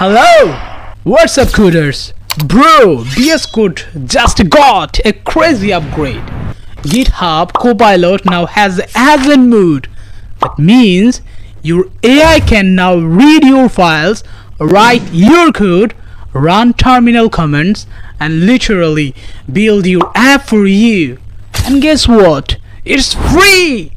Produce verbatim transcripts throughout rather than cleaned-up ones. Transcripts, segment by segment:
Hello! What's up, coders? Bro, V S Code just got a crazy upgrade. GitHub Copilot now has agent mode. That means your A I can now read your files, write your code, run terminal commands, and literally build your app for you. And guess what? It's free!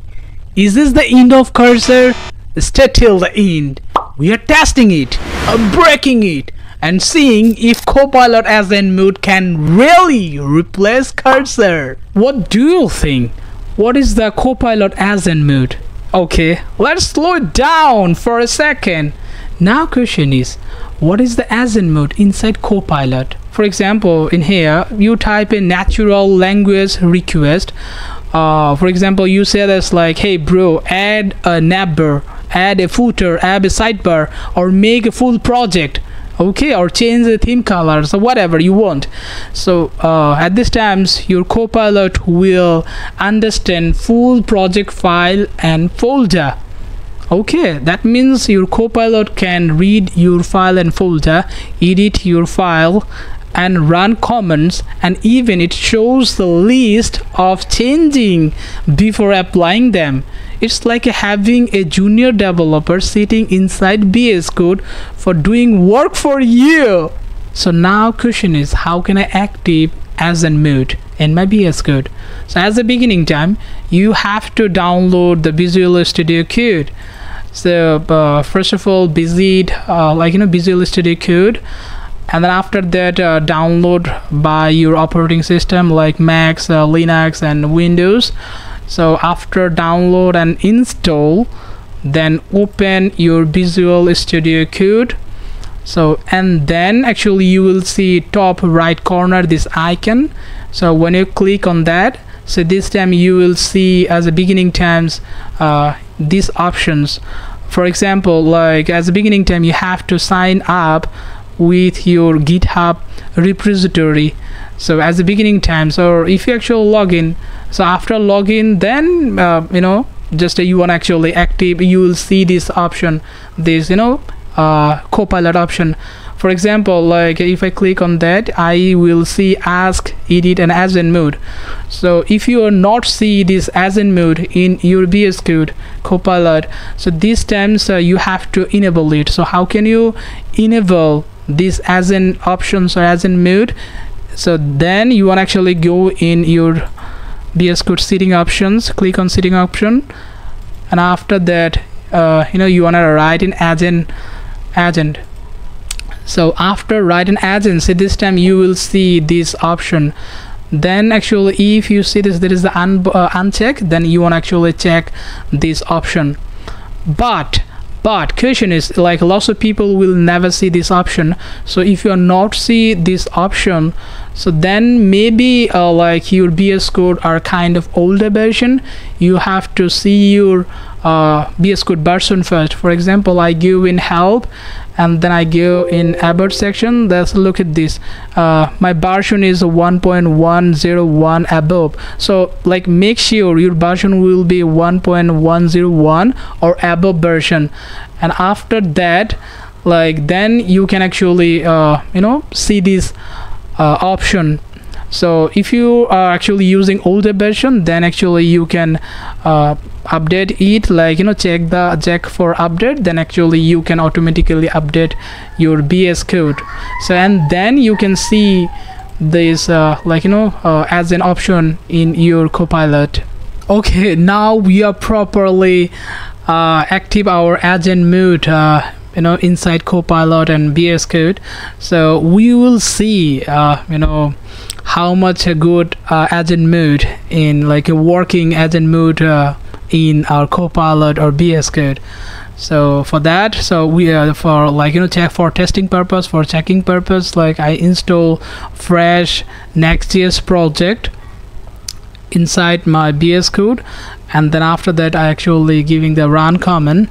Is this the end of cursor? Stay till the end. We are testing it, uh, breaking it, and seeing if Copilot agent mode can really replace cursor. What do you think? What is the Copilot agent mode? Okay, let's slow it down for a second. Now question is, what is the agent mode inside Copilot? For example, in here you type in natural language request. Uh, for example, you say this like, hey bro, add a navbar, add a footer, add a sidebar, or make a full project, okay, or change the theme colors or whatever you want. So uh, at this times your Copilot will understand full project file and folder. Okay, that means your Copilot can read your file and folder, edit your file, and run commands, and even it shows the list of changing before applying them. It's like having a junior developer sitting inside V S Code for doing work for you. So now question is, how can I activate agent mode in my V S Code? So as a beginning time, you have to download the Visual Studio Code. So uh, first of all, visit uh, like you know Visual Studio Code. And then after that, uh, download by your operating system like Mac, uh, Linux, and Windows. So after download and install, then open your Visual Studio Code. So and then actually you will see top right corner this icon. So when you click on that, so this time you will see as a beginning times uh, these options. For example, like as a beginning time, you have to sign up with your GitHub repository. So as the beginning times, or if you actually log in, so after login, then uh, you know just uh, you want actually active, you will see this option, this you know uh, Copilot option. For example, like if I click on that, I will see ask, edit, and agent mode. So if you are not see this agent mode in your V S Code Copilot, so these times uh, you have to enable it. So how can you enable this agent options or agent mode? So then you want to actually go in your V S Code setting options, click on setting option, and after that uh, you know you want to write in agent agent. So after write an agent, so this time you will see this option. Then actually if you see this, there is the un uh, uncheck, then you want to actually check this option. But But question is, like lots of people will never see this option. So if you are not see this option, so then maybe uh, like your V S Code are kind of older version. You have to see your uh, V S Code version first. For example, I go in help, and then I go in about section. Let's look at this. Uh, my version is one point one zero one above. So like make sure your version will be one point one zero one or above version. And after that, like then you can actually uh, you know see this uh, option. So if you are actually using older version, then actually you can uh, update it, like you know check the check for update, then actually you can automatically update your V S Code. So and then you can see this uh, like you know uh, as an option in your Copilot. Okay, now we are properly uh, active our agent mode uh, you know inside Copilot and V S Code. So we will see uh, you know how much a good uh, agent mode in like a working agent mode uh, in our Copilot or V S Code. So for that, so we are for like you know check for testing purpose, for checking purpose, like I install fresh Next.js project inside my V S Code, and then after that I actually giving the run command,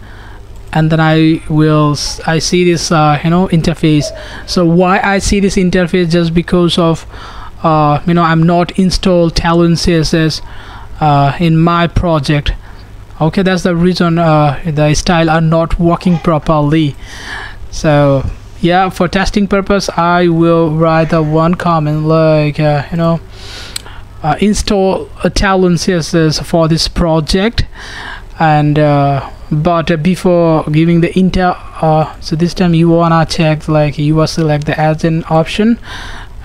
and then I will I see this uh, you know interface. So why I see this interface? Just because of uh, you know I'm not installed Tailwind C S S uh, in my project. Okay, that's the reason uh, the style are not working properly. So yeah, for testing purpose, I will write a one comment like uh, you know, uh, install a Tailwind C S S for this project, and uh, but uh, before giving the intel, uh, so this time you wanna check like you will select the as an option,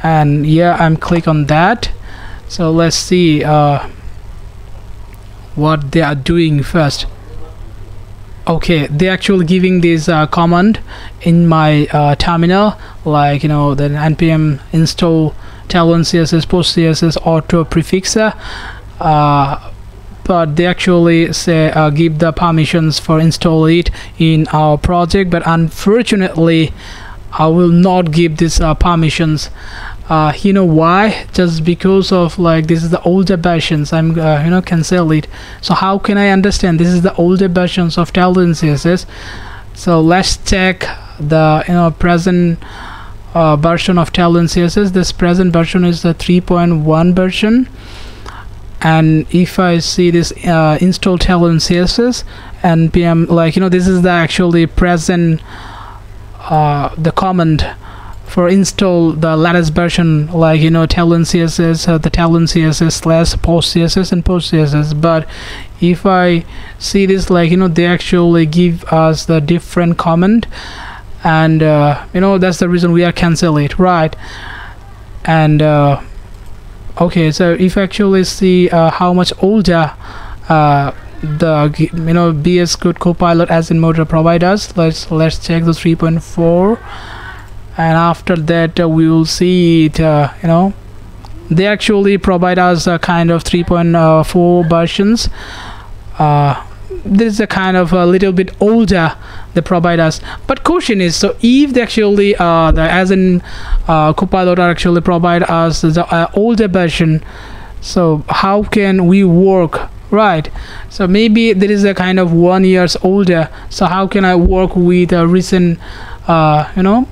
and yeah, I'm click on that. So let's see uh, what they are doing first. Okay, they actually giving this uh, command in my uh, terminal, like you know, the npm install Tailwind C S S post C S S auto prefixer, uh, but they actually say uh, give the permissions for install it in our project, but unfortunately I will not give this uh, permissions. Uh, you know why? Just because of like this is the older versions. I'm uh, you know, cancel it. So how can I understand this is the older versions of Tailwind C S S? So let's check the you know present uh, version of Tailwind C S S. This present version is the three point one version. And if I see this uh, install Tailwind C S S npm, like you know, this is the actually present uh, the command for install the latest version, like you know, Tailwind C S S, uh, the Tailwind C S S slash post C S S and post C S S. But if I see this, like you know, they actually give us the different comment, and uh, you know, that's the reason we are cancel it, right? And uh, okay, so if I actually see uh, how much older uh, the you know V S Code Copilot as in module providers, let's let's check the three point four. And after that uh, we will see it, uh, you know, they actually provide us a kind of three point four versions. Uh, this is a kind of a little bit older they provide us. But question is, so if they actually, uh, the, as in uh, Copilot actually provide us the uh, older version, so how can we work? Right, so maybe there is a kind of one years older, so how can I work with a recent, uh, you know,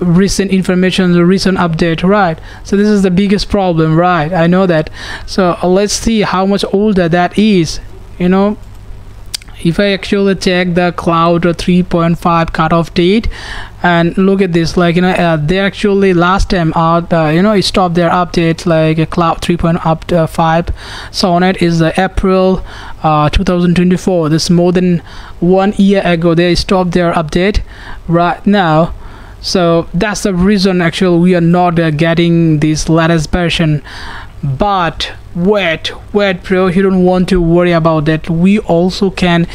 recent information, the recent update, right? So this is the biggest problem, right? I know that. So uh, let's see how much older that is. You know, if I actually check the cloud three point five cutoff date, and look at this, like you know, uh, they actually last time out, uh, you know, it stopped their update like a cloud three point five sonnet is the April uh, two thousand twenty-four. This is more than one year ago they stopped their update right now. So that's the reason actually we are not uh, getting this latest version. But wait, wait bro, you don't want to worry about that. We also can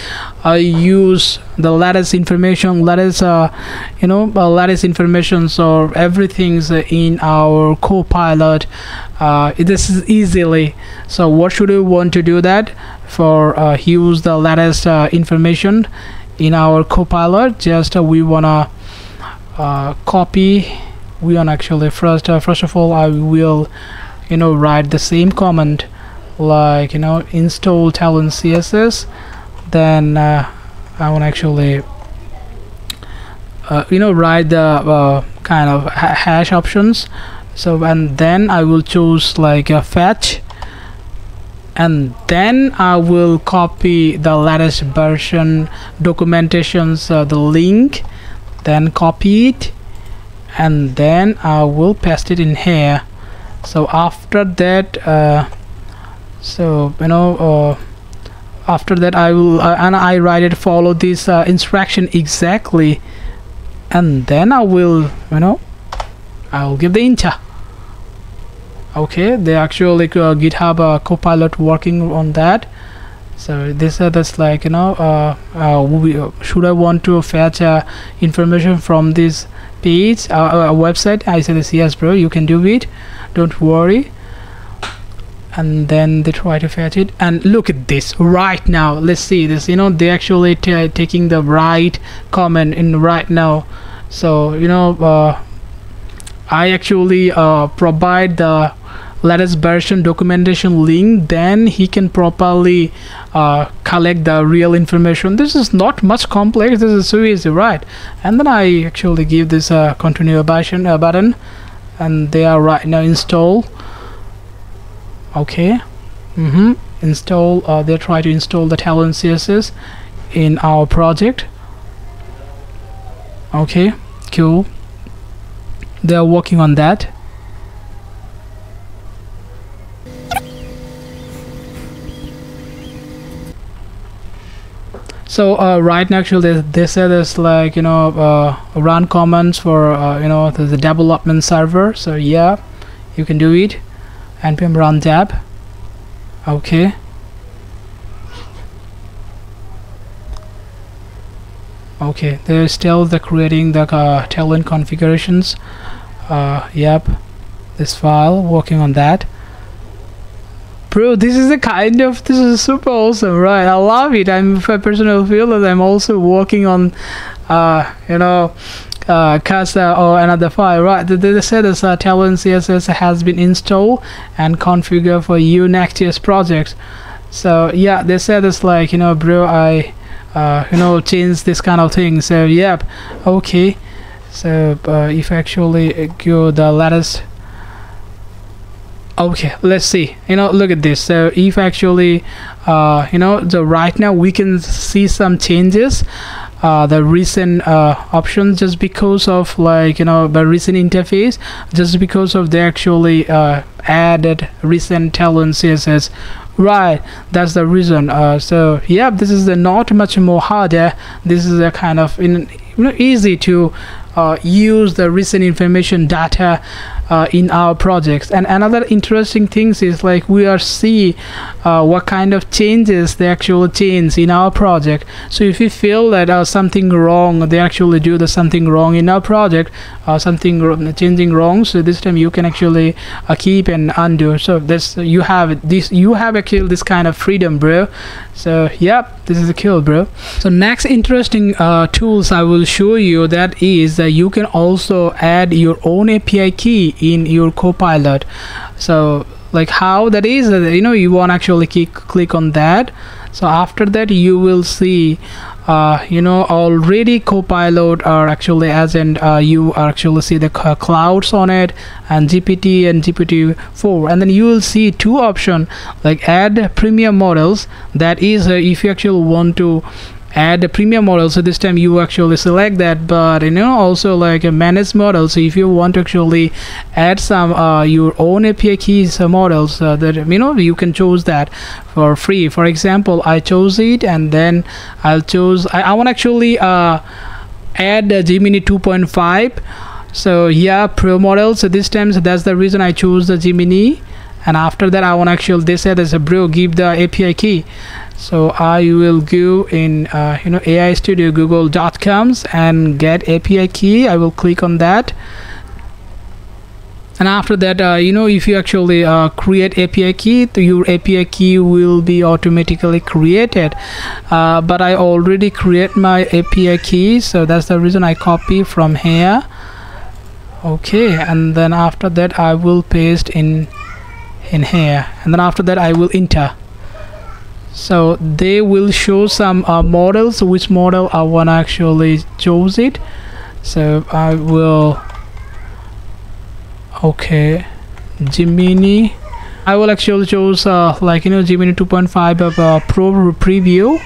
uh, use the latest information, latest uh, you know, uh, latest information, so everything's uh, in our Copilot. Uh, this is easily. So what should we want to do that for uh, use the latest uh, information in our Copilot? Just uh, we wanna Uh, copy. We are actually first. Uh, first of all, I will, you know, write the same command, like you know, install Tailwind C S S. Then uh, I want actually, uh, you know, write the uh, kind of ha hash options. So and then I will choose like a fetch, and then I will copy the latest version documentations, uh, the link. Then copy it, and then I will paste it in here. So after that, uh, so you know, uh, after that I will uh, and I write it follow this uh, instruction exactly, and then I will, you know, I will give the enter. Okay, they actually uh, GitHub uh, Copilot working on that. So this uh, that's like you know uh, uh, we, uh, should I want to fetch uh, information from this page uh, uh, website? I said yes bro, you can do it, don't worry. And then they try to fetch it, and look at this right now. Let's see this, you know, they actually t taking the right comment in right now. So you know, uh, I actually uh, provide the latest version documentation link, then he can properly uh, collect the real information. This is not much complex, this is so easy, right? And then I actually give this uh, continue button, uh, button, and they are right now install. Okay, mm-hmm. install, uh, they try to install the Tailwind C S S in our project. Okay, cool. They are working on that. So uh, right now, actually, they, they say there's like, you know, uh, run commands for, uh, you know, the, the development server. So yeah, you can do it. Npm run tab. Okay. Okay, they're still the creating the uh, Tailwind configurations. Uh, yep, this file, working on that. Bro, this is the kind of, this is super awesome, right? I love it. I'm a personal feeler. I'm also working on, uh, you know, uh, Casa or another file, right? They, they said that uh, Tailwind C S S has been installed and configured for you Next.js projects. So yeah, they said it's like, you know, bro, I, uh, you know, change this kind of thing. So yep, okay. So uh, if actually go the latest. Okay, let's see, you know, look at this. So if actually uh you know, the right now we can see some changes, uh the recent uh options, just because of like, you know, the recent interface, just because of they actually uh added recent Tailwind C S S, right? That's the reason. Uh so yeah, this is the not much more harder. This is a kind of in you know, easy to Uh, use the recent information data uh, in our projects. And another interesting things is like we are see uh, what kind of changes they actually change in our project. So if you feel that uh, something wrong, they actually do the something wrong in our project, uh, something changing wrong. So this time you can actually uh, keep and undo. So this you have this you have actually this kind of freedom, bro. So yep, this is a kill, bro. So next interesting uh, tools I will show you that is. You can also add your own A P I key in your Copilot. So like how that is, you know, you want to actually click, click on that. So after that you will see uh, you know, already Copilot are actually as and uh, you actually see the clouds on it and G P T and G P T four, and then you will see two options like add premium models. That is uh, if you actually want to add the premium model, so this time you actually select that. But you know, also like a managed model, so if you want to actually add some uh, your own A P I keys uh, models, uh, that you know, you can choose that for free. For example, I chose it, and then I'll choose I, I want actually uh, add uh, Gemini two point five. So yeah, pro model. So this time, so that's the reason I chose the Gemini. And after that, I want actually they said as a bro, give the A P I key. So I will go in uh, you know, A I Studio Google dot coms and get A P I key. I will click on that. And after that, uh, you know, if you actually uh, create A P I key, your A P I key will be automatically created. Uh, but I already create my A P I key, so that's the reason I copy from here. Okay, and then after that, I will paste in. in here, and then after that I will enter. So they will show some uh, models, which model I want to actually choose it. So I will, okay, Gemini. I will actually choose uh, like, you know, Gemini two point five of uh, pro preview,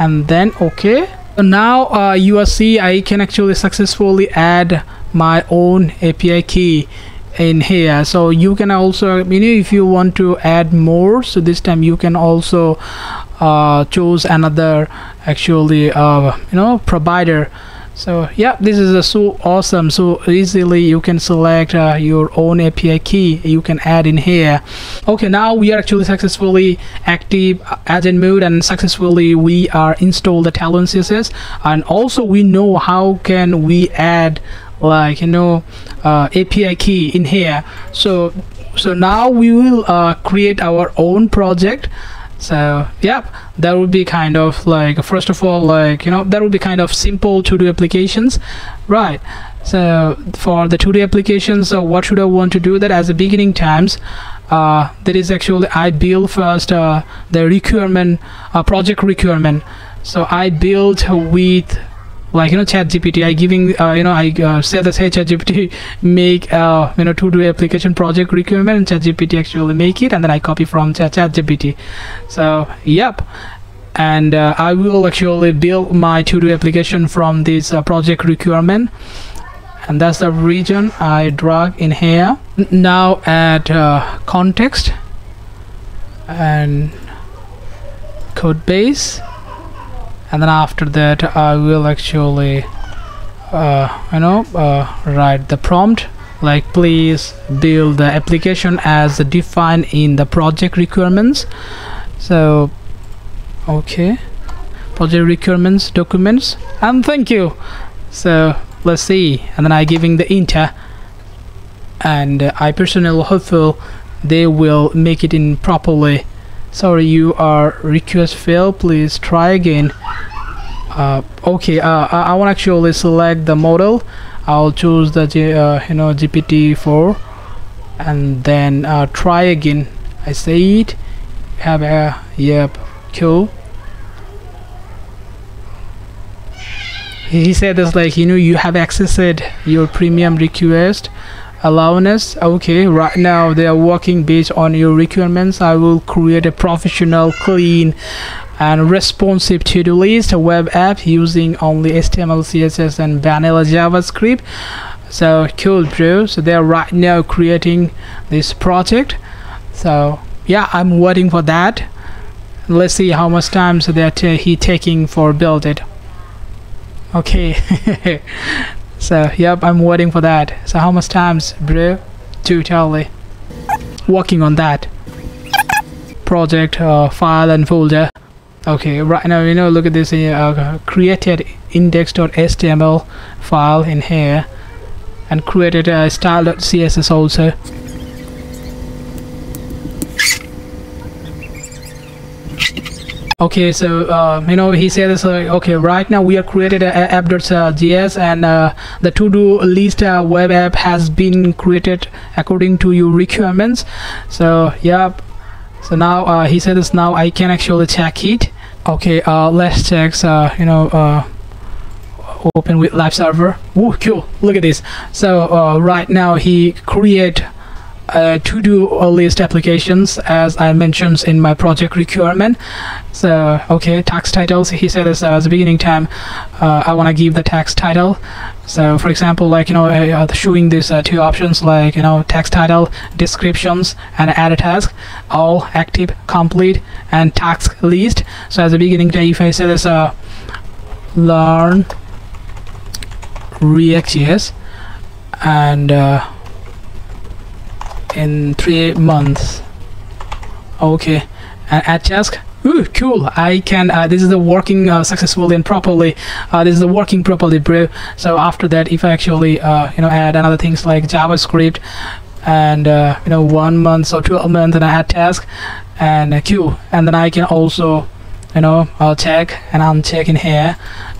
and then okay. So now uh, you are see I can actually successfully add my own A P I key in here. So you can also, you know, if you want to add more, so this time you can also uh choose another actually uh you know, provider. So yeah, this is a so awesome. So easily you can select uh, your own A P I key you can add in here. Okay, now we are actually successfully active agent mode, and successfully we are installed the Tailwind C S S, and also we know how can we add like, you know, uh, A P I key in here. So so now we will uh, create our own project. So yeah, that would be kind of like, first of all, like, you know, that would be kind of simple to do applications, right? So for the two D applications, so what should I want to do that as a beginning times? Uh, that is actually I build first uh, the requirement, uh, project requirement. So I build with like, you know, ChatGPT. I giving uh, you know, I uh, said that, hey ChatGPT, make uh, you know, to-do application project requirement, and ChatGPT actually make it, and then I copy from ChatGPT. So yep, and uh, I will actually build my to-do application from this uh, project requirement. and that's the region I drag in here. Now add uh, context and code base, and then after that I will actually uh, you know uh, write the prompt like please build the application as defined in the project requirements. So okay, project requirements documents, and thank you. So let's see, and then I giving the enter, and uh, I personally hopeful they will make it in properly. Sorry, you are request failed, please try again. Uh, okay, uh, I, I want to actually select the model. I'll choose the uh, you know G P T four, and then uh, try again. I say it have a yep cool. He said this like, you know, you have accessed your premium request allowance. Okay, right now they are working based on your requirements. I will create a professional, clean and responsive to-do list web app using only H T M L, C S S and vanilla JavaScript. So cool, bro. So they're right now creating this project. So yeah, I'm waiting for that. Let's see how much time so that uh, he taking for build it. Okay. So yep, I'm waiting for that. So how much times, bro? Totally working on that project uh, file and folder. Okay, right now, you know, look at this uh, created index.html file in here and created a style.css also. Okay, so uh, you know he said this like, okay, right now we have created a, a app.js and uh, the to-do list uh, web app has been created according to your requirements. So yeah, so now uh, he said this, now I can actually check it. Okay, uh, let's check uh, you know uh, open with live server. Woo, cool, look at this. So uh, right now he create Uh, to-do list applications as I mentioned in my project requirement. So okay, text titles, he said this as uh, beginning time, uh, I want to give the text title. So for example, like you know uh, showing these uh, two options, like you know text title, descriptions and add a task, all active, complete and task list. So as a beginning time, if I say this uh, learn React.js and uh, in three months. Okay, and add task. Ooh, cool, I can uh, this is the working uh, successfully and properly. Uh, this is the working properly, bro. So after that, if I actually uh, you know add another things like JavaScript and uh, you know one month, so twelve months, and I add task and uh, queue, and then I can also you know I'll check and I'm checking here.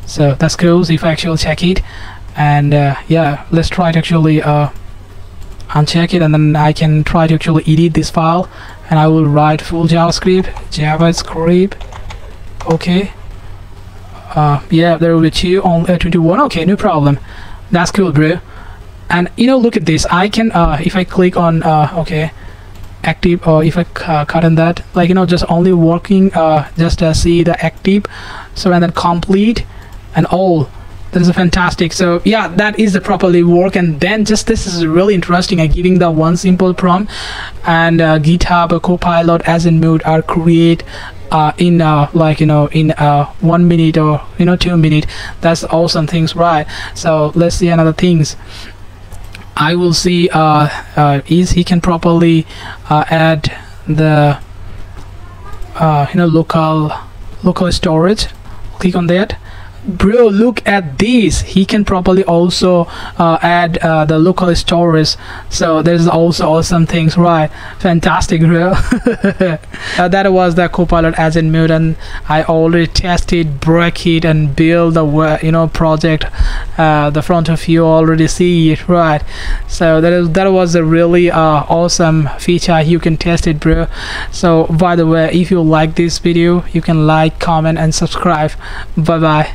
So that's cool. So if I actually check it, and uh, yeah, let's try to actually uh, uncheck it, and then I can try to actually edit this file, and I will write full JavaScript, JavaScript. Okay, uh, yeah, there will be two on uh, twenty-one. Okay, no problem. That's cool, bro. And you know, look at this. I can, uh, if I click on, uh, okay, active, or if I uh, cut on that, like you know, just only working, uh, just uh, see the active, so and then complete and all. That is fantastic. So yeah, that is the properly work. And then just this is really interesting. I'm giving the one simple prompt, and uh, GitHub uh, Copilot as in mode are create uh, in uh, like you know in uh, one minute or you know two minute. That's awesome things, right? So let's see another things. I will see uh, uh, is he can properly uh, add the uh, you know local local storage. Click on that. Bro, look at this, he can properly also uh, add uh, the local storage. So there's also awesome things, right? Fantastic, bro. Uh, that was the Copilot as in mode, and I already tested, break it and build the you know project. Uh, the front of you already see it, right? So that is that was a really uh, awesome feature. You can test it, bro. So by the way, if you like this video, you can like, comment and subscribe. Bye bye.